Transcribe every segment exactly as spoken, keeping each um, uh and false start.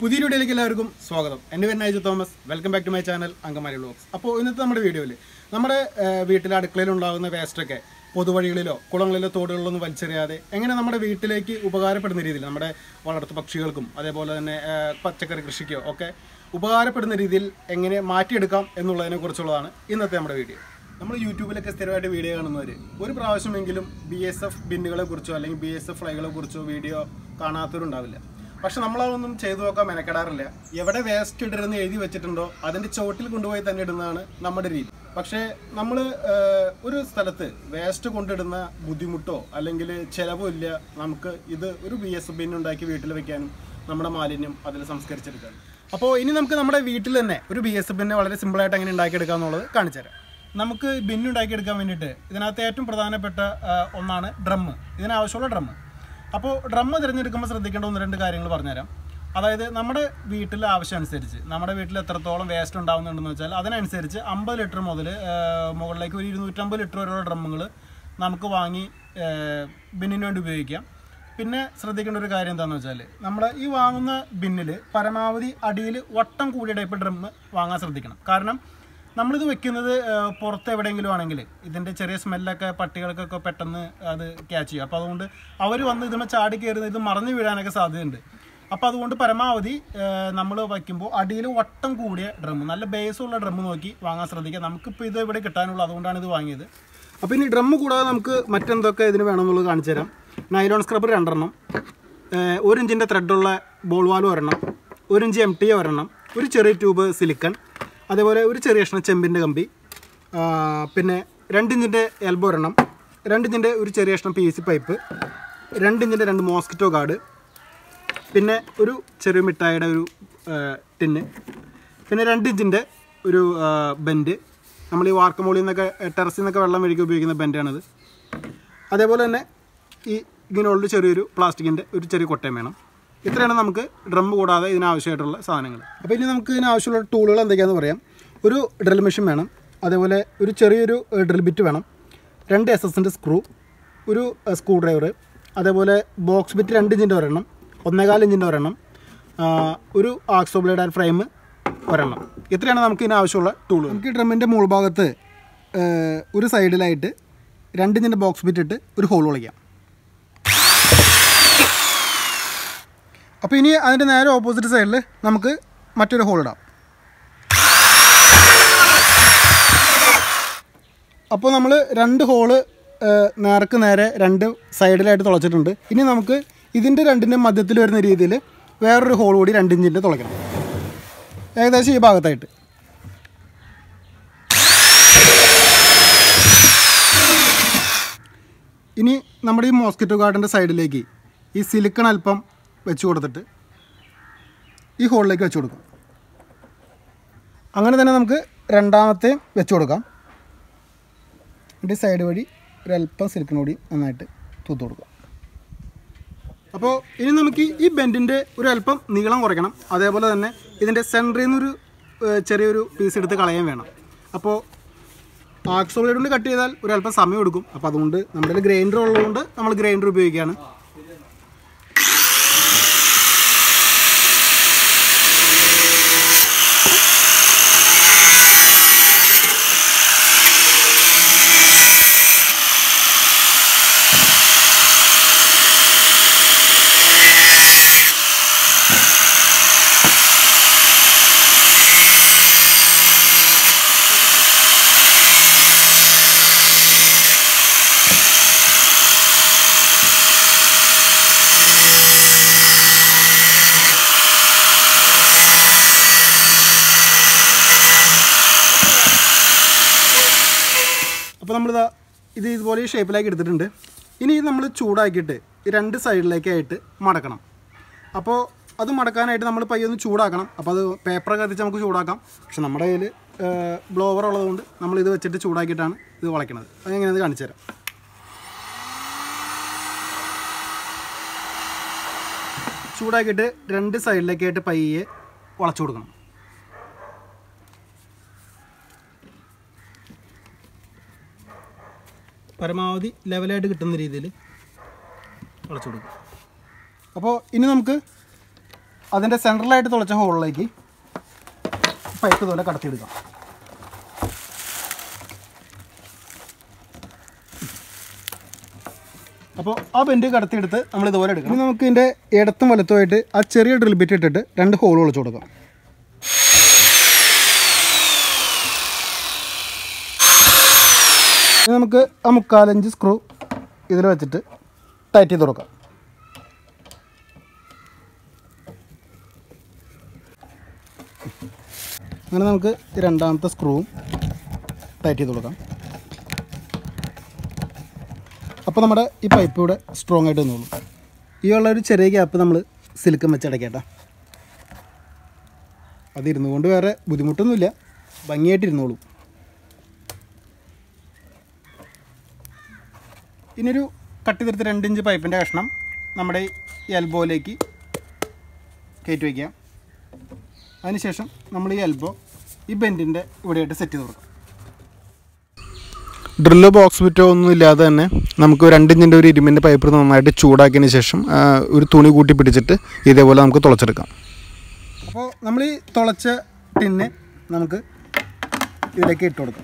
പുതിയ വീഡിയോയിലേക്ക് എല്ലാവർക്കും സ്വാഗതം. എൻ്റെ പേര് Naiju Thomas. Welcome back to my channel Angamaly vlogs. അപ്പോൾ ഇന്നത്തെ നമ്മുടെ വീഡിയോയിൽ നമ്മുടെ വീട്ടിലെ അടുക്കളയിലുണ്ടാകുന്ന വേസ്റ്റൊക്കെ പൊതുവഴികളിലോ കുളങ്ങളിലോ തോടുകളിലോ ഒന്നും വലിച്ചെറിയാതെ എങ്ങനെ നമ്മുടെ വീട്ടിലേക്ക് ഉപകാരപ്പെടുന്ന രീതിയിൽ നമ്മുടെ വളർത്തു പക്ഷികൾക്കും അതേപോലെ തന്നെ പച്ചക്കറി കൃഷിക്കോ ഒക്കെ ഉപകാരപ്പെടുന്ന രീതിയിൽ എങ്ങനെ മാറ്റിയെടുക്കാം എന്നുള്ളതിനെ കുറിച്ചുള്ളതാണ് ഇന്നത്തെ നമ്മുടെ വീഡിയോ. നമ്മൾ യൂട്യൂബിലൊക്കെ സ്ഥിരമായിട്ട് വീഡിയോ കാണുന്നവർ ഒരു പ്രാവശ്യമെങ്കിലും ബി എസ് എഫ് ബിന്നുകളെ കുറിച്ചോ അല്ലെങ്കിൽ ബി എസ് എഫ് ഫ്ലൈകളെ കുറിച്ചോ വീഡിയോ കാണാത്തവരുണ്ടാവില്ല. പക്ഷെ നമ്മളതൊന്നും ചെയ്തു നോക്കാൻ മെനക്കെടാറില്ല. എവിടെ വേസ്റ്റ് ഇടരുന്ന് എഴുതി വെച്ചിട്ടുണ്ടോ അതിൻ്റെ ചോട്ടിൽ കൊണ്ടുപോയി തന്നെ ഇടുന്നതാണ് നമ്മുടെ രീതി. പക്ഷേ നമ്മൾ ഒരു സ്ഥലത്ത് വേസ്റ്റ് കൊണ്ടിടുന്ന ബുദ്ധിമുട്ടോ അല്ലെങ്കിൽ ചിലവുമില്ല. നമുക്ക് ഇത് ഒരു ബി എസ് ബിൻ ഉണ്ടാക്കി വീട്ടിൽ വെക്കാനും നമ്മുടെ മാലിന്യം അതിൽ സംസ്കരിച്ചെടുക്കാനും. അപ്പോൾ ഇനി നമുക്ക് നമ്മുടെ വീട്ടിൽ തന്നെ ഒരു ബി എസ് ബിന്നെ വളരെ സിമ്പിളായിട്ട് അങ്ങനെ ഉണ്ടാക്കിയെടുക്കുക എന്നുള്ളത് കാണിച്ചു തരാം. നമുക്ക് ബിന്നുണ്ടാക്കിയെടുക്കാൻ വേണ്ടിയിട്ട് ഇതിനകത്ത് ഏറ്റവും പ്രധാനപ്പെട്ട ഒന്നാണ് ഡ്രമ്മ്. ഇതിനാവശ്യമുള്ള ഡ്രമ്മ്. അപ്പോൾ ഡ്രമ്മ് തിരഞ്ഞെടുക്കുമ്പോൾ ശ്രദ്ധിക്കേണ്ട ഒന്ന് രണ്ട് കാര്യങ്ങൾ പറഞ്ഞുതരാം. അതായത് നമ്മുടെ വീട്ടിലെ ആവശ്യമനുസരിച്ച് നമ്മുടെ വീട്ടിൽ എത്രത്തോളം വേസ്റ്റ് ഉണ്ടാകുന്നുണ്ടെന്ന് വെച്ചാൽ അതിനനുസരിച്ച് അമ്പത് ലിറ്റർ മുതൽ മുകളിലേക്ക് ഒരു ഇരുന്നൂറ്റമ്പത് ലിറ്റർ വരെയുള്ള ഡ്രമ്മുകൾ നമുക്ക് വാങ്ങി ബിന്നിന് വേണ്ടി ഉപയോഗിക്കാം. പിന്നെ ശ്രദ്ധിക്കേണ്ട ഒരു കാര്യം എന്താണെന്ന് വെച്ചാൽ നമ്മൾ ഈ വാങ്ങുന്ന ബിന്നിൽ പരമാവധി അടിയിൽ വട്ടം കൂടിയ ടൈപ്പ് ഡ്രമ്മ് വാങ്ങാൻ ശ്രദ്ധിക്കണം. കാരണം നമ്മളിത് വെക്കുന്നത് പുറത്ത് എവിടെയെങ്കിലും ആണെങ്കിൽ ഇതിൻ്റെ ചെറിയ സ്മെല്ലൊക്കെ പട്ടികൾക്കൊക്കെ പെട്ടെന്ന് അത് ക്യാച്ച് ചെയ്യും. അപ്പോൾ അതുകൊണ്ട് അവർ വന്ന് ഇതിനെ ചാടി കയറുന്ന ഇത് മറന്നു വീഴാനൊക്കെ സാധ്യതയുണ്ട്. അപ്പോൾ അതുകൊണ്ട് പരമാവധി നമ്മൾ വയ്ക്കുമ്പോൾ അടിയിൽ വട്ടം കൂടിയ ഡ്രമ്മ്, നല്ല ബേസുള്ള ഡ്രമ്മ് നോക്കി വാങ്ങാൻ ശ്രദ്ധിക്കുക. നമുക്കിപ്പോൾ ഇത് ഇവിടെ കിട്ടാനുള്ളൂ, അതുകൊണ്ടാണ് ഇത് വാങ്ങിയത്. അപ്പോൾ ഇനി ഡ്രമ്മ് കൂടാതെ നമുക്ക് മറ്റെന്തൊക്കെ ഇതിന് വേണമെന്നുള്ളത് കാണിച്ചു തരാം. നൈലോൺ സ്ക്രബ്ബർ രണ്ടെണ്ണം, ഒരു ഇഞ്ചിൻ്റെ ത്രെഡുള്ള ബോൾ വാലും ഒരെണ്ണം, ഒരു ഇഞ്ച് എം ടി ഒരെണ്ണം, ഒരു ചെറിയ ട്യൂബ് സിലിക്കൺ, അതേപോലെ ഒരു ചെറിയ കഷ്ണം ചെമ്പിൻ്റെ കമ്പി, പിന്നെ രണ്ടിഞ്ചിൻ്റെ എൽബോ ഒരെണ്ണം, രണ്ടിഞ്ചിൻ്റെ ഒരു ചെറിയ കഷ്ണം പി സി പൈപ്പ്, രണ്ടിഞ്ചിൻ്റെ രണ്ട് മോസ്കിറ്റോ ഗാർഡ്, പിന്നെ ഒരു ചെറിയ മിഠായിയുടെ ഒരു ടിന്ന്, പിന്നെ രണ്ടിഞ്ചിൻ്റെ ഒരു ബെൻഡ്. നമ്മൾ ഈ വാർക്കമോളിൽ നിന്നൊക്കെ ടെറസിൽ നിന്നൊക്കെ വെള്ളം വഴിക്ക് ഉപയോഗിക്കുന്ന ബെൻഡാണിത്. അതേപോലെ തന്നെ ഈ ഇതിനുള്ളൊരു ചെറിയൊരു പ്ലാസ്റ്റിക്കിൻ്റെ ഒരു ചെറിയ കൊട്ടയും വേണം. ഇത്രയാണ് നമുക്ക് ഡ്രമ്മ് കൂടാതെ ഇതിനാവശ്യമായിട്ടുള്ള സാധനങ്ങൾ. അപ്പോൾ ഇനി നമുക്ക് ഇതിനാവശ്യമുള്ള ടൂളുകൾ എന്തൊക്കെയാണെന്ന് പറയാം. ഒരു ഡ്രിൽ മെഷീൻ വേണം, അതേപോലെ ഒരു ചെറിയൊരു ഡ്രിൽ ബിറ്റ് വേണം, രണ്ട് എസ് എസിൻ്റെ സ്ക്രൂ, ഒരു സ്ക്രൂ ഡ്രൈവർ, അതേപോലെ ബോക്സ് ബിറ്റ് രണ്ട് ഇഞ്ചിൻ്റെ ഒരെണ്ണം, ഒന്നേകാൽ ഇഞ്ചിൻ്റെ ഒരെണ്ണം, ഒരു ആക്സോ ബ്ലേഡ് ആൻഡ് ഫ്രെയിം ഒരെണ്ണം. ഇത്രയാണ് നമുക്ക് ഇതിനാവശ്യമുള്ള ടൂളുകൾ. നമുക്ക് ഡ്രമ്മിൻ്റെ മുകൾ ഭാഗത്ത് ഒരു സൈഡിലായിട്ട് രണ്ട് ഇഞ്ചിൻ്റെ ബോക്സ് ബിറ്റ് ഇട്ട് ഒരു ഹോൾ വിളിക്കാം. അപ്പോൾ ഇനി അതിൻ്റെ നേരെ ഓപ്പോസിറ്റ് സൈഡിൽ നമുക്ക് മറ്റൊരു ഹോൾ ഇടാം. അപ്പോൾ നമ്മൾ രണ്ട് ഹോള് നേർക്ക് നേരെ രണ്ട് സൈഡിലായിട്ട് തുളച്ചിട്ടുണ്ട്. ഇനി നമുക്ക് ഇതിൻ്റെ രണ്ടിൻ്റെ മധ്യത്തിൽ വരുന്ന രീതിയിൽ വേറൊരു ഹോൾ കൂടി രണ്ട് ഇഞ്ചിൻ്റെ തുളയ്ക്കണം, ഏകദേശം ഈ ഭാഗത്തായിട്ട്. ഇനി നമ്മുടെ ഈ മോസ്കിറ്റോ ഗാർഡിൻ്റെ സൈഡിലേക്ക് ഈ സിലിക്കൺ അല്പം വെച്ച് കൊടുത്തിട്ട് ഈ ഹോളിലേക്ക് വെച്ച് കൊടുക്കാം. അങ്ങനെ തന്നെ നമുക്ക് രണ്ടാമത്തെ വെച്ച് കൊടുക്കാം. എന്നിട്ട് സൈഡ് വഴി ഒരല്പം സിലിക്കൺ കൂടി നന്നായിട്ട് തൂത്ത് കൊടുക്കാം. അപ്പോൾ ഇനി നമുക്ക് ഈ ബെൻഡിൻ്റെ ഒരു അല്പം നീളം കുറയ്ക്കണം. അതേപോലെ തന്നെ ഇതിൻ്റെ സെൻറ്ററിൽ നിന്നൊരു ചെറിയൊരു പീസ് എടുത്ത് കളയാൻ വേണം. അപ്പോൾ ആക്സോ ബ്ലേഡ് കൊണ്ട് കട്ട് ചെയ്താൽ ഒരല്പം സമയം എടുക്കും. അപ്പോൾ അതുകൊണ്ട് നമ്മുടെ ഗ്രൈൻഡർ ഉള്ളതുകൊണ്ട് നമ്മൾ ഗ്രൈൻഡർ ഉപയോഗിക്കുകയാണ്. അപ്പോൾ നമ്മളിതാ ഇത് ഇതുപോലെ ഈ ഷേപ്പിലേക്ക് എടുത്തിട്ടുണ്ട്. ഇനി ഇത് നമ്മൾ ചൂടാക്കിയിട്ട് രണ്ട് സൈഡിലേക്കായിട്ട് മടക്കണം. അപ്പോൾ അത് മടക്കാനായിട്ട് നമ്മൾ പയ്യൊന്ന് ചൂടാക്കണം. അപ്പോൾ അത് പേപ്പറൊക്കെ കത്തിച്ച് നമുക്ക് ചൂടാക്കാം. പക്ഷെ നമ്മുടെ കയ്യിൽ ബ്ലോവർ ഉള്ളതുകൊണ്ട് നമ്മൾ ഇത് വെച്ചിട്ട് ചൂടാക്കിയിട്ടാണ് ഇത് വളയ്ക്കണത്. അത് എങ്ങനെയാണെന്ന് കാണിച്ചു തരാം. ചൂടാക്കിയിട്ട് രണ്ട് സൈഡിലേക്കായിട്ട് പയ്യെ വളച്ചു കൊടുക്കണം. പരമാവധി ലെവലായിട്ട് കിട്ടുന്ന രീതിയിൽ വളച്ചു കൊടുക്കും. അപ്പോൾ ഇനി നമുക്ക് അതിന്റെ സെന്ററിലായിട്ട് തുളച്ച ഹോളിലേക്ക് പൈപ്പ് ഇതുപോലെ കടത്തി ഇടുക. അപ്പോൾ ആ ബെൻഡ് കടത്തി എടുത്ത് നമ്മൾ ഇതുപോലെ എടുക്കണം. ഇനി നമുക്ക് ഇതിന്റെ ഇടത്തും വലത്തുമായിട്ട് ആ ചെറിയ ഡ്രിൽ ബിറ്റ് ഇട്ടിട്ട് രണ്ട് ഹോൾ ഒളിച്ചു കൊടുക്കാം. ഇനി നമുക്ക് ആ മുക്കാലഞ്ച് സ്ക്രൂ ഇതിൽ വെച്ചിട്ട് ടൈറ്റ് ചെയ്ത് കൊടുക്കാം. അങ്ങനെ നമുക്ക് രണ്ടാമത്തെ സ്ക്രൂവും ടൈറ്റ് ചെയ്ത് കൊടുക്കാം. അപ്പോൾ നമ്മുടെ ഈ പൈപ്പ് ഇവിടെ സ്ട്രോങ് ആയിട്ട് നിന്നോളൂ. ഈ ഉള്ള ഒരു ചെറിയ ഗ്യാപ്പ് നമ്മൾ സിലിക്കൻ വെച്ചടക്കേട്ടാ. അതിരുന്നു കൊണ്ട് വേറെ ബുദ്ധിമുട്ടൊന്നുമില്ല, ഭംഗിയായിട്ടിരുന്നോളൂ. ഇനിയൊരു കട്ട് ചെയ്തെടുത്ത് രണ്ടിഞ്ച് പൈപ്പിൻ്റെ കഷ്ണം നമ്മുടെ ഈ എൽബോയിലേക്ക് കയറ്റി വയ്ക്കാം. അതിനുശേഷം നമ്മൾ ഈ എൽബോ ഈ ബെൻഡിൻ്റെ ഇവിടെയായിട്ട് സെറ്റ് ചെയ്ത് കൊടുക്കാം. ഡ്രില്ലോ ബോക്സ് വിറ്റോ ഒന്നും ഇല്ലാതെ തന്നെ നമുക്ക് രണ്ടിഞ്ചിൻ്റെ ഒരു ഇരുമ്പിൻ്റെ പൈപ്പ് നന്നായിട്ട് ചൂടാക്കിയതിന് ശേഷം ഒരു തുണി കൂട്ടി പിടിച്ചിട്ട് ഇതേപോലെ നമുക്ക് തുളച്ചെടുക്കാം. അപ്പോൾ നമ്മൾ ഈ തുളച്ച ടിന്നെ നമുക്ക് ഇതിലേക്ക് ഇട്ട് കൊടുക്കാം.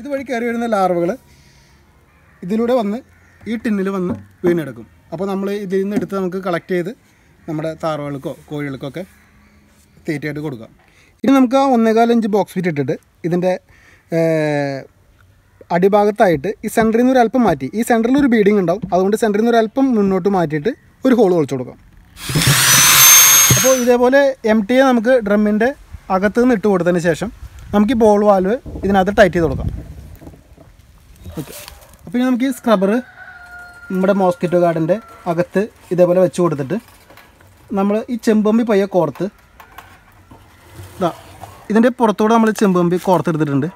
ഇതുവഴി കയറി വരുന്ന ലാർവകൾ ഇതിലൂടെ വന്ന് ഈ ടിന്നിൽ വന്ന് വീണെടുക്കും. അപ്പോൾ നമ്മൾ ഇതിൽ നിന്ന് എടുത്ത് നമുക്ക് കളക്ട് ചെയ്ത് നമ്മുടെ താറാവുകൾക്കോ കോഴികൾക്കോ ഒക്കെ തീറ്റയായിട്ട് കൊടുക്കാം. ഇനി നമുക്ക് ആ ഒന്നേകാലഞ്ച് ബോക്സ് ഫിറ്റ് ഇട്ടിട്ട് ഇതിൻ്റെ അടിഭാഗത്തായിട്ട് ഈ സെൻറ്ററിൽ നിന്ന് ഒരല്പം മാറ്റി, ഈ സെൻറ്ററിൽ ഒരു ബീഡിങ് ഉണ്ടാവും, അതുകൊണ്ട് സെൻറ്ററിൽ നിന്ന് ഒരല്പം മുന്നോട്ട് മാറ്റിയിട്ട് ഒരു ഹോൾ ഒളിച്ചു കൊടുക്കാം. അപ്പോൾ ഇതേപോലെ എം ടിയെ നമുക്ക് ഡ്രമ്മിൻ്റെ അകത്ത് നിന്ന് ഇട്ട് കൊടുത്തതിന് ശേഷം നമുക്ക് ഈ ബോൾ വാൽവ് ഇതിനകത്ത് ടൈറ്റ് ചെയ്ത് കൊടുക്കാം. ഓക്കെ. അപ്പോൾ ഇനി നമുക്ക് ഈ സ്ക്രബ്ബർ നമ്മുടെ മോസ്കിറ്റോ ഗാർഡിൻ്റെ അകത്ത് ഇതേപോലെ വെച്ച് കൊടുത്തിട്ട് നമ്മൾ ഈ ചെമ്പമ്പി പയ്യെ കോർത്ത്, ഇതാ ഇതിൻ്റെ പുറത്തൂടെ നമ്മൾ ചെമ്പമ്പി കോർത്തെടുത്തിട്ടുണ്ട്.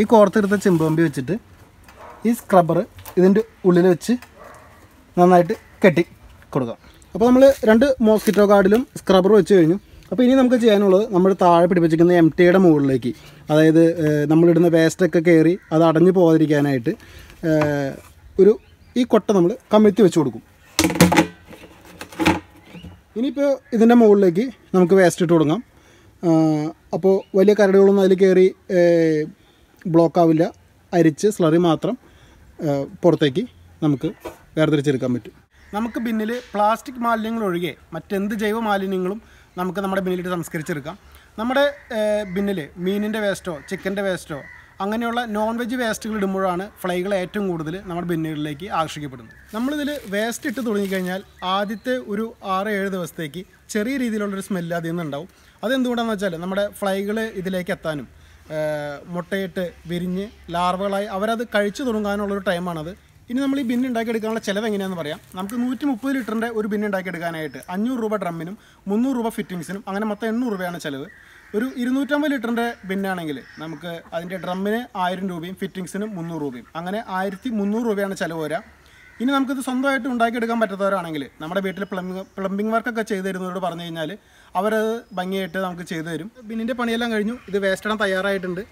ഈ കോർത്തെടുത്ത ചെമ്പമ്പി വെച്ചിട്ട് ഈ സ്ക്രബ്ബർ ഇതിൻ്റെ ഉള്ളിൽ വെച്ച് നന്നായിട്ട് കെട്ടി കൊടുക്കാം. അപ്പോൾ നമ്മൾ രണ്ട് മോസ്കിറ്റോ ഗാർഡിലും സ്ക്രബ്ബർ വെച്ച് കഴിഞ്ഞു. അപ്പോൾ ഇനി നമുക്ക് ചെയ്യാനുള്ളത് നമ്മൾ താഴെ പിടിപ്പിച്ചിരിക്കുന്ന എം ടിയുടെ മുകളിലേക്ക്, അതായത് നമ്മളിടുന്ന വേസ്റ്റൊക്കെ കയറി അത് അടഞ്ഞു പോകാതിരിക്കാനായിട്ട് ഒരു ഈ കൊട്ട നമ്മൾ കമിഴ്ത്തി വെച്ച് കൊടുക്കും. ഇനിയിപ്പോൾ ഇതിൻ്റെ മുകളിലേക്ക് നമുക്ക് വേസ്റ്റ് ഇട്ട് കൊടുക്കാം. അപ്പോൾ വലിയ കരടുകളൊന്നും അതിൽ കയറി ബ്ലോക്കാവില്ല, അരിച്ച് സ്ലറി മാത്രം പുറത്തേക്ക് നമുക്ക് വേർതിരിച്ചെടുക്കാൻ പറ്റും. നമുക്ക് ബിന്നിൽ പ്ലാസ്റ്റിക് മാലിന്യങ്ങൾ ഒഴികെ മറ്റെന്ത് ജൈവ മാലിന്യങ്ങളും നമുക്ക് നമ്മുടെ ബിന്നിലിട്ട് സംസ്കരിച്ചെടുക്കാം. നമ്മുടെ ബിന്നിൽ മീനിൻ്റെ വേസ്റ്റോ ചിക്കൻ്റെ വേസ്റ്റോ അങ്ങനെയുള്ള നോൺ വെജ് വേസ്റ്റുകൾ ഇടുമ്പോഴാണ് ഫ്ലൈകൾ ഏറ്റവും കൂടുതൽ നമ്മുടെ ബിന്നുകളിലേക്ക് ആകർഷിക്കപ്പെടുന്നത്. നമ്മളിതിൽ വേസ്റ്റ് ഇട്ട് തുടങ്ങിക്കഴിഞ്ഞാൽ ആദ്യത്തെ ഒരു ആറ് ഏഴ് ദിവസത്തേക്ക് ചെറിയ രീതിയിലുള്ളൊരു സ്മെല്ല് അതിൽ നിന്നുണ്ടാവും. അതെന്തുകൊണ്ടാണെന്ന് വെച്ചാൽ നമ്മുടെ ഫ്ലൈകൾ ഇതിലേക്ക് എത്താനും മുട്ടയിട്ട് വിരിഞ്ഞ് ലാർവകളായി അവരത് കഴിച്ചു തുടങ്ങാനുള്ളൊരു ടൈമാണത്. ഇനി നമ്മൾ ഈ ബിന്ന് ഉണ്ടാക്കിയെടുക്കാനുള്ള ചിലവ് എങ്ങനെയാണെന്ന് പറയാം. നമുക്ക് നൂറ്റി മുപ്പത് ലിറ്ററിൻ്റെ ഒരു ബിന്ന് ഉണ്ടാക്കിയെടുക്കാനായിട്ട് അഞ്ഞൂറ് രൂപ ഡ്രമ്മിനും മുന്നൂറ് രൂപ ഫിറ്റിങ്സിനും അങ്ങനെ മൊത്തം എണ്ണൂറ് രൂപയാണ് ചിലവ്. ഒരു ഇരുന്നൂറ്റമ്പത് ലിറ്ററിൻ്റെ ബിന്നാണെങ്കിൽ നമുക്ക് അതിൻ്റെ ഡ്രമ്മിന് ആയിരം രൂപയും ഫിറ്റിങ്സിന് മുന്നൂറ് രൂപയും അങ്ങനെ ആയിരത്തി മുന്നൂറ് രൂപയാണ് ചിലവ് വരിക. ഇനി നമുക്കിത് സ്വന്തമായിട്ട് ഉണ്ടാക്കിയെടുക്കാൻ പറ്റാത്തവരാണെങ്കിൽ നമ്മുടെ വീട്ടിൽ പ്ലംബിംഗ് പ്ലംബിംഗ് വർക്കൊക്കെ ചെയ്തു തരുന്നവരോട് പറഞ്ഞു കഴിഞ്ഞാൽ അവരത് ഭംഗിയായിട്ട് നമുക്ക് ചെയ്തു തരും. ബിന്നിൻ്റെ പണിയെല്ലാം കഴിഞ്ഞു, ഇത് വേസ്റ്റ് ഇടാൻ തയ്യാറായിട്ടുണ്ട്.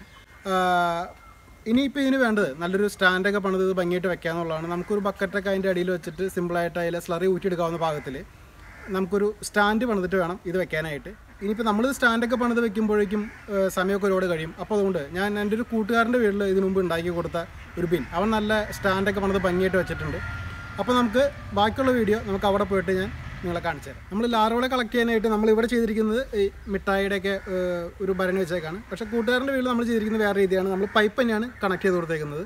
ഇനിയിപ്പോൾ ഇതിന് വേണ്ടത് നല്ലൊരു സ്റ്റാൻഡൊക്കെ പണിത് ഇത് ഭംഗിയായിട്ട് വെക്കാമെന്നുള്ളതാണ്. നമുക്കൊരു ബക്കറ്റൊക്കെ അതിൻ്റെ അടിയിൽ വെച്ചിട്ട് സിമ്പിളായിട്ട് അതിൽ സ്ലറി ഊറ്റിയെടുക്കാവുന്ന പാകത്തിൽ നമുക്കൊരു സ്റ്റാൻഡ് പണിതിട്ട് വേണം ഇത് വെക്കാനായിട്ട്. ഇനിയിപ്പോൾ നമ്മൾ സ്റ്റാൻഡൊക്കെ പണിത് വെക്കുമ്പോഴേക്കും സമയമൊക്കെ ഒരുപാട് കഴിയും. അപ്പോൾ അതുകൊണ്ട് ഞാൻ എൻ്റെ ഒരു കൂട്ടുകാരൻ്റെ വീട്ടിൽ ഇതിനു മുമ്പ് ഉണ്ടാക്കി കൊടുത്ത ഒരു ബിൻ, അവൻ നല്ല സ്റ്റാൻഡൊക്കെ പണിത് ഭംഗിയായിട്ട് വെച്ചിട്ടുണ്ട്. അപ്പോൾ നമുക്ക് ബാക്കിയുള്ള വീഡിയോ നമുക്ക് അവിടെ പോയിട്ട് ഞാൻ നിങ്ങളെ കാണിച്ചു തരാം. നമ്മൾ ലാർവകളെ കളക്ട് ചെയ്യാനായിട്ട് നമ്മളിവിടെ ചെയ്തിരിക്കുന്നത് ഈ മിഠായിയുടെയൊക്കെ ഒരു ഭരണി വെച്ചേക്കാണ്. പക്ഷേ കൂട്ടുകാരൻ്റെ വീട്ടിൽ നമ്മൾ ചെയ്തിരിക്കുന്നത് വേറെ രീതിയാണ്. നമ്മൾ പൈപ്പ് തന്നെയാണ് കണക്ട് ചെയ്ത് കൊടുത്തേക്കുന്നത്.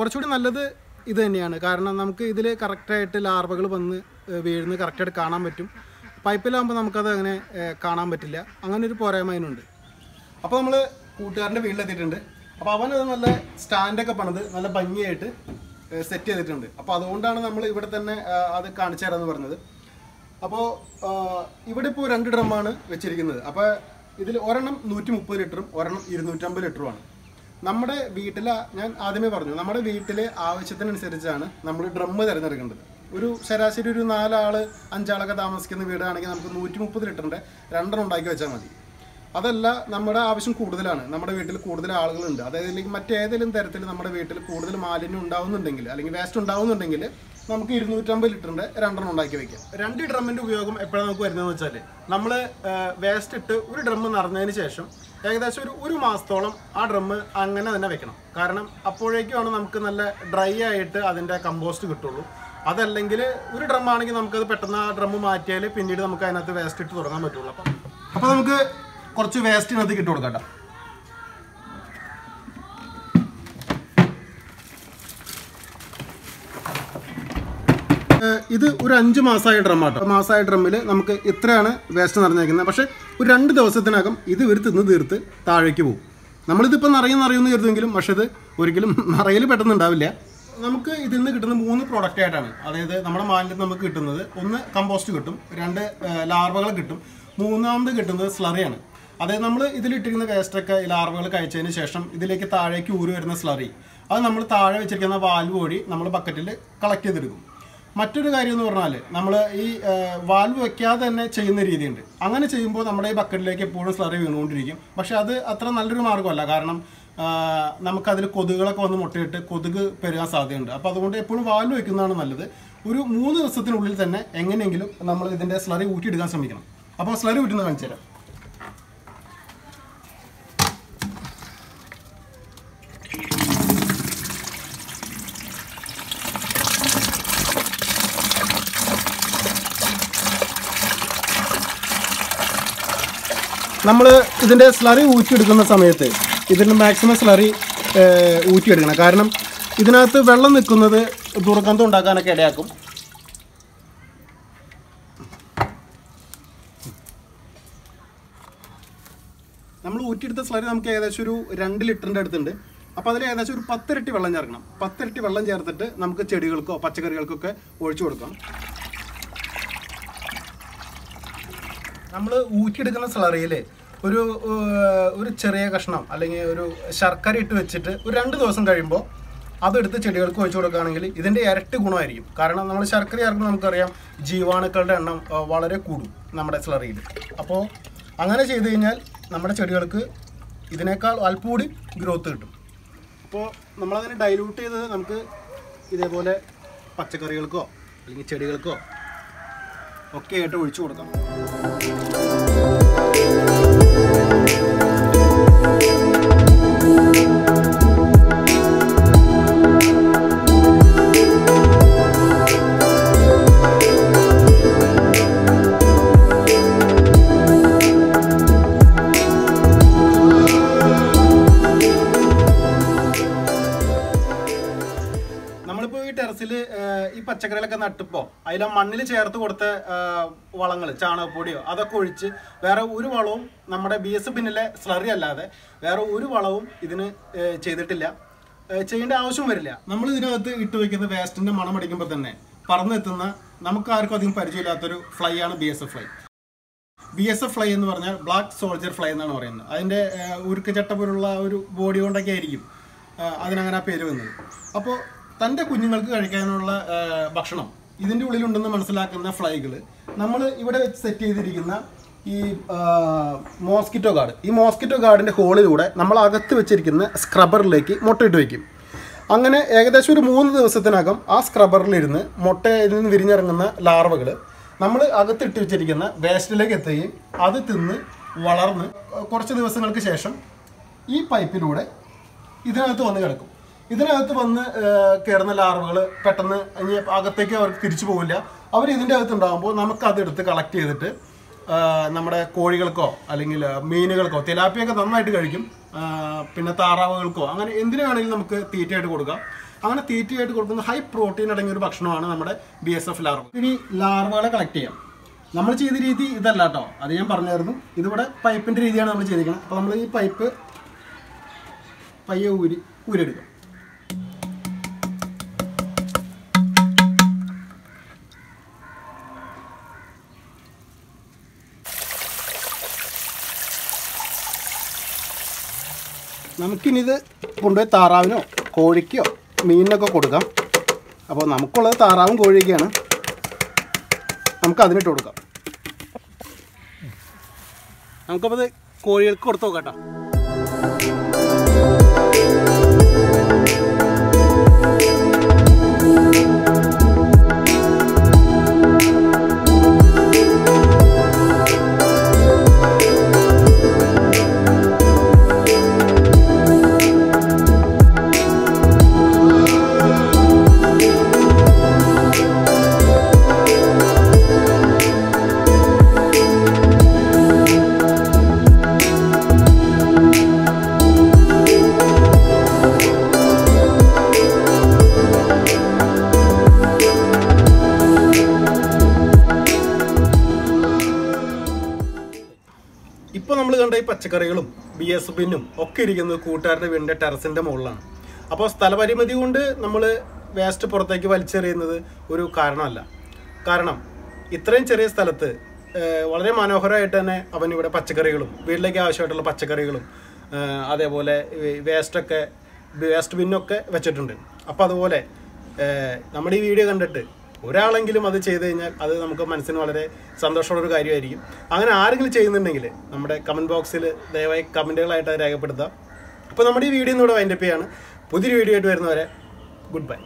കുറച്ചുകൂടി നല്ലത് ഇത് തന്നെയാണ്, കാരണം നമുക്ക് ഇതിൽ കറക്റ്റായിട്ട് ലാർവകൾ വന്ന് വീഴുന്നത് കറക്റ്റായിട്ട് കാണാൻ പറ്റും. പൈപ്പിലാകുമ്പോൾ നമുക്കത് അങ്ങനെ കാണാൻ പറ്റില്ല, അങ്ങനെ ഒരു പോരായ്മ അതിനുണ്ട്. അപ്പോൾ നമ്മൾ കൂട്ടുകാരൻ്റെ വീട്ടിലെത്തിയിട്ടുണ്ട്. അപ്പോൾ അവനത് നല്ല സ്റ്റാൻഡൊക്കെ പണിത് നല്ല ഭംഗിയായിട്ട് സെറ്റ് ചെയ്തിട്ടുണ്ട്. അപ്പോൾ അതുകൊണ്ടാണ് നമ്മൾ ഇവിടെ തന്നെ അത് കാണിച്ചു തരാമെന്ന് പറഞ്ഞത്. അപ്പോൾ ഇവിടെ ഇപ്പോൾ രണ്ട് ഡ്രമ്മാണ് വെച്ചിരിക്കുന്നത്. അപ്പോൾ ഇതിൽ ഒരെണ്ണം നൂറ്റി മുപ്പത് ലിറ്ററും ഒരെണ്ണം ഇരുന്നൂറ്റമ്പത് ലിറ്ററുമാണ്. നമ്മുടെ വീട്ടിൽ ഞാൻ ആദ്യമേ പറഞ്ഞു, നമ്മുടെ വീട്ടിലെ ആവശ്യത്തിനനുസരിച്ചാണ് നമ്മൾ ഡ്രമ്മ് തിരഞ്ഞെടുക്കേണ്ടത്. ഒരു ശരാശരി ഒരു നാലാൾ അഞ്ചാളൊക്കെ താമസിക്കുന്ന വീടാണെങ്കിൽ നമുക്ക് നൂറ്റി മുപ്പത് ലിറ്ററിൻ്റെ രണ്ടെണ്ണം ഉണ്ടാക്കി വെച്ചാൽ മതി. അതല്ല, നമ്മുടെ ആവശ്യം കൂടുതലാണ്, നമ്മുടെ വീട്ടിൽ കൂടുതൽ ആളുകളുണ്ട്, അതായത് മറ്റേതെങ്കിലും തരത്തിൽ നമ്മുടെ വീട്ടിൽ കൂടുതൽ മാലിന്യം ഉണ്ടാവുന്നുണ്ടെങ്കിൽ അല്ലെങ്കിൽ വേസ്റ്റ് ഉണ്ടാവുന്നുണ്ടെങ്കിൽ നമുക്ക് ഇരുന്നൂറ്റമ്പത് ലിറ്ററിന്റെ രണ്ടെണ്ണം ഉണ്ടാക്കി വെക്കാം. രണ്ട് ഡ്രമ്മിന്റെ ഉപയോഗം എപ്പോഴാണ് നമുക്ക് വരുന്നതെന്ന് വെച്ചാൽ നമ്മൾ വേസ്റ്റ് ഇട്ട് ഒരു ഡ്രമ്മ് നിറഞ്ഞതിന് ശേഷം ഏകദേശം ഒരു ഒരു മാസത്തോളം ആ ഡ്രമ്മ് അങ്ങനെ തന്നെ വെക്കണം. കാരണം അപ്പോഴേക്കുമാണ് നമുക്ക് നല്ല ഡ്രൈ ആയിട്ട് അതിൻ്റെ കമ്പോസ്റ്റ് കിട്ടുള്ളൂ. അതല്ലെങ്കിൽ ഒരു ഡ്രമ്മാണെങ്കിൽ നമുക്കത് പെട്ടെന്ന് ആ ഡ്രമ്മ് മാറ്റിയാൽ പിന്നീട് നമുക്ക് അതിനകത്ത് വേസ്റ്റ് ഇട്ട് തുടങ്ങാൻ പറ്റുള്ളൂ. അപ്പം അപ്പോൾ നമുക്ക് കുറച്ച് വേസ്റ്റിനകത്ത് കിട്ടു കൊടുക്കാം കേട്ടോ. ഇത് ഒരു അഞ്ച് മാസമായ ഡ്രമ്മാട്ടോ. മാസമായ ഡ്രമ്മിൽ നമുക്ക് ഇത്രയാണ് വേസ്റ്റ് നിറഞ്ഞേക്കുന്നത്. പക്ഷേ ഒരു രണ്ട് ദിവസത്തിനകം ഇത് ഇവർ തിന്ന് തീർത്ത് താഴേക്ക് പോകും. നമ്മളിതിപ്പോൾ നിറയെ നിറയുമെന്ന് കരുതുമെങ്കിലും പക്ഷേ ഇത് ഒരിക്കലും നിറയിൽ പെട്ടെന്ന് ഉണ്ടാവില്ല. നമുക്ക് ഇതിൽ നിന്ന് കിട്ടുന്ന മൂന്ന് പ്രോഡക്റ്റ് ആയിട്ടാണ്, അതായത് നമ്മുടെ മാലിന്യം നമുക്ക് കിട്ടുന്നത്. ഒന്ന് കമ്പോസ്റ്റ് കിട്ടും, രണ്ട് ലാർവകൾ കിട്ടും, മൂന്നാമത് കിട്ടുന്നത് സ്ലറിയാണ്. അതായത് നമ്മൾ ഇതിലിട്ടിരിക്കുന്ന വേസ്റ്റൊക്കെ ലാർവകൾ കഴിച്ചതിന് ശേഷം ഇതിലേക്ക് താഴേക്ക് ഊരി വരുന്ന സ്ലറി, അത് നമ്മൾ താഴെ വെച്ചിരിക്കുന്ന വാൽവ് വഴി നമ്മൾ ബക്കറ്റിൽ കളക്ട് ചെയ്തെടുക്കും. മറ്റൊരു കാര്യം എന്ന് പറഞ്ഞാൽ നമ്മൾ ഈ വാൽവ് വെക്കാതെ തന്നെ ചെയ്യുന്ന രീതിയുണ്ട്. അങ്ങനെ ചെയ്യുമ്പോൾ നമ്മുടെ ഈ ബക്കറ്റിലേക്ക് എപ്പോഴും സ്ലറി വീണുകൊണ്ടിരിക്കും. പക്ഷേ അത് അത്ര നല്ലൊരു മാർഗ്ഗമല്ല, കാരണം നമുക്കതിൽ കൊതുകുകളൊക്കെ വന്ന് മുട്ടയിട്ട് കൊതുക് പെരുകാൻ സാധ്യതയുണ്ട്. അപ്പോൾ അതുകൊണ്ട് എപ്പോഴും വാൽവ് വെക്കുന്നതാണ് നല്ലത്. ഒരു മൂന്ന് ദിവസത്തിനുള്ളിൽ തന്നെ എങ്ങനെയെങ്കിലും നമ്മൾ ഇതിൻ്റെ സ്ലറി ഊറ്റിയെടുക്കാൻ ശ്രമിക്കണം. അപ്പോൾ സ്ലറി ഊറ്റുന്നത് കാണിച്ചു തരാം. നമ്മൾ ഇതിൻ്റെ സ്ലറി ഊറ്റിയെടുക്കുന്ന സമയത്ത് ഇതിൻ്റെ മാക്സിമം സ്ലറി ഊറ്റിയെടുക്കണം, കാരണം ഇതിനകത്ത് വെള്ളം നിൽക്കുന്നത് ദുർഗന്ധം ഉണ്ടാക്കാനൊക്കെ ഇടയാക്കും. നമ്മൾ ഊറ്റിയെടുത്ത സ്ലറി നമുക്ക് ഏകദേശം ഒരു രണ്ട് ലിറ്ററിൻ്റെ അടുത്തുണ്ട്. അപ്പോൾ അതിൽ ഏകദേശം ഒരു പത്തിരട്ടി വെള്ളം ചേർക്കണം. പത്തിരട്ടി വെള്ളം ചേർത്തിട്ട് നമുക്ക് ചെടികൾക്കോ പച്ചക്കറികൾക്കൊക്കെ ഒഴിച്ചു കൊടുക്കാം. നമ്മൾ ഊറ്റിയെടുക്കുന്ന സ്ലറിയിൽ ഒരു ഒരു ചെറിയ കഷ്ണം അല്ലെങ്കിൽ ഒരു ശർക്കര ഇട്ട് വെച്ചിട്ട് ഒരു രണ്ട് ദിവസം കഴിയുമ്പോൾ അതെടുത്ത് ചെടികൾക്ക് ഒഴിച്ചു കൊടുക്കുകയാണെങ്കിൽ ഇതിൻ്റെ ഇരട്ടി ഗുണമായിരിക്കും. കാരണം നമ്മൾ ശർക്കര ചേർക്കുമ്പോൾ നമുക്കറിയാം ജീവാണുക്കളുടെ എണ്ണം വളരെ കൂടും നമ്മുടെ സ്ലറിയിൽ. അപ്പോൾ അങ്ങനെ ചെയ്ത് കഴിഞ്ഞാൽ നമ്മുടെ ചെടികൾക്ക് ഇതിനേക്കാൾ അല്പം കൂടി ഗ്രോത്ത് കിട്ടും. അപ്പോൾ നമ്മളതിനെ ഡൈലൂട്ട് ചെയ്ത് നമുക്ക് ഇതേപോലെ പച്ചക്കറികൾക്കോ അല്ലെങ്കിൽ ചെടികൾക്കോ ഒക്കെ ആയിട്ട് ഒഴിച്ചു കൊടുക്കാം. നമ്മളിപ്പോൾ ഈ ടെറസിൽ ഈ പച്ചക്കറികളൊക്കെ നട്ടിപ്പോൾ അതിൽ മണ്ണിൽ ചേർത്ത് കൊടുത്ത വളങ്ങൾ ചാണകപ്പൊടിയോ അതൊക്കെ ഒഴിച്ച് വേറെ ഒരു വളവും നമ്മുടെ ബി എസ് പിന്നിലെ സ്ലറി അല്ലാതെ വേറെ ഒരു വളവും ഇതിന് ചെയ്തിട്ടില്ല. ചെയ്യേണ്ട ആവശ്യം വരില്ല. നമ്മൾ ഇതിനകത്ത് ഇട്ട് വയ്ക്കുന്ന വേസ്റ്റിൻ്റെ മണം അടിക്കുമ്പോൾ തന്നെ പറന്നെത്തുന്ന നമുക്കാർക്കും അധികം പരിചയമില്ലാത്തൊരു ഫ്ലൈ ആണ് B S F fly. B S F fly എന്ന് പറഞ്ഞാൽ ബ്ലാക്ക് സോൾജർ ഫ്ലൈ എന്നാണ് പറയുന്നത്. അതിൻ്റെ ഉരുക്കച്ചട്ട പോലുള്ള ഒരു ബോഡി കൊണ്ടൊക്കെ ആയിരിക്കും അതിനങ്ങനെ ആ പേര് വന്നത്. അപ്പോൾ തൻ്റെ കുഞ്ഞുങ്ങൾക്ക് കഴിക്കാനുള്ള ഭക്ഷണം ഇതിൻ്റെ ഉള്ളിലുണ്ടെന്ന് മനസ്സിലാക്കുന്ന ഫ്ലൈകൾ നമ്മൾ ഇവിടെ വെച്ച് സെറ്റ് ചെയ്തിരിക്കുന്ന ഈ മോസ്കിറ്റോ ഗാർഡ്, ഈ മോസ്കിറ്റോ ഗാർഡിൻ്റെ ഹോളിലൂടെ നമ്മൾ അകത്ത് വെച്ചിരിക്കുന്ന സ്ക്രബറിലേക്ക് മുട്ടയിട്ട് വയ്ക്കും. അങ്ങനെ ഏകദേശം ഒരു മൂന്ന് ദിവസത്തിനകം ആ സ്ക്രബറിലിരുന്ന് മുട്ടയിൽ നിന്ന് വിരിഞ്ഞിറങ്ങുന്ന ലാർവകൾ നമ്മൾ അകത്തിട്ട് വെച്ചിരിക്കുന്ന വേസ്റ്റിലേക്ക് എത്തുകയും അത് തിന്ന് വളർന്ന് കുറച്ച് ദിവസങ്ങൾക്ക് ശേഷം ഈ പൈപ്പിലൂടെ ഇതിനകത്ത് വന്ന് കിടക്കും. ഇതിനകത്ത് വന്ന് കയറുന്ന ലാർവകൾ പെട്ടെന്ന് ഇനി അകത്തേക്ക് അവർക്ക് തിരിച്ചു പോകില്ല. അവർ ഇതിൻ്റെ അകത്ത് ഉണ്ടാകുമ്പോൾ നമുക്കതെടുത്ത് കളക്ട് ചെയ്തിട്ട് നമ്മുടെ കോഴികൾക്കോ അല്ലെങ്കിൽ മീനുകൾക്കോ, തിലാപ്പിയൊക്കെ നന്നായിട്ട് കഴിക്കും, പിന്നെ താറാവുകൾക്കോ അങ്ങനെ എന്തിനു വേണമെങ്കിലും നമുക്ക് തീറ്റയായിട്ട് കൊടുക്കാം. അങ്ങനെ തീറ്റയായിട്ട് കൊടുക്കുന്ന ഹൈ പ്രോട്ടീൻ അടങ്ങിയ ഒരു ഭക്ഷണമാണ് നമ്മുടെ ബി എസ് എഫ് ലാർവ. ഇനി ലാർവകളെ കളക്ട് ചെയ്യാം. നമ്മൾ ചെയ്ത രീതി ഇതല്ല കേട്ടോ, അത് ഞാൻ പറഞ്ഞായിരുന്നു. ഇതിവിടെ പൈപ്പിൻ്റെ രീതിയാണ് നമ്മൾ ചെയ്തിരിക്കുന്നത്. അപ്പോൾ നമ്മൾ ഈ പൈപ്പ് പയ്യെ ഊരി ഊരെടുക്കാം. നമുക്കിനിത് കൊണ്ടുപോയി താറാവിനോ കോഴിക്കോ മീനിനൊക്കെ കൊടുക്കാം. അപ്പോൾ നമുക്കുള്ളത് താറാവും കോഴിയൊക്കെയാണ്, നമുക്ക് അതിനിട്ട് കൊടുക്കാം. നമുക്കപ്പോൾ അത് കോഴികൾക്ക് കൊടുത്ത് നോക്കാം. കേട്ടോ നമ്മൾ കണ്ട ഈ പച്ചക്കറികളും ബി എസ് ബിന്നും ഒക്കെ ഇരിക്കുന്നത് കൂട്ടുകാരുടെ വീടിൻ്റെ ടെറസിൻ്റെ മുകളിലാണ്. അപ്പോൾ സ്ഥലപരിമിതി കൊണ്ട് നമ്മൾ വേസ്റ്റ് പുറത്തേക്ക് വലിച്ചെറിയുന്നത് ഒരു കാരണമല്ല. കാരണം ഇത്രയും ചെറിയ സ്ഥലത്ത് വളരെ മനോഹരമായിട്ട് തന്നെ അവനിവിടെ പച്ചക്കറികളും വീട്ടിലേക്ക് ആവശ്യമായിട്ടുള്ള പച്ചക്കറികളും അതേപോലെ വേസ്റ്റൊക്കെ വേസ്റ്റ് ബിന്നൊക്കെ വെച്ചിട്ടുണ്ട്. അപ്പോൾ അതുപോലെ നമ്മുടെ ഈ വീഡിയോ കണ്ടിട്ട് ഒരാളെങ്കിലും അത് ചെയ്ത് കഴിഞ്ഞാൽ അത് നമുക്ക് മനസ്സിന് വളരെ സന്തോഷമുള്ളൊരു കാര്യമായിരിക്കും. അങ്ങനെ ആരെങ്കിലും ചെയ്യുന്നുണ്ടെങ്കിൽ നമ്മുടെ കമൻറ്റ് ബോക്സിൽ ദയവായി കമൻറ്റുകളായിട്ട് രേഖപ്പെടുത്താം. അപ്പോൾ നമ്മുടെ ഈ വീഡിയോ ഇന്നിവിടെ വൈൻഡപ്പ് ചെയ്യാണ്. പുതിയൊരു വീഡിയോ ആയിട്ട് വരുന്നവരെ ഗുഡ് ബൈ.